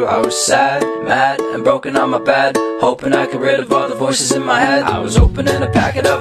I was sad, mad, and broken on my bed, hoping I could rid of all the voices in my head. I was opening a packet of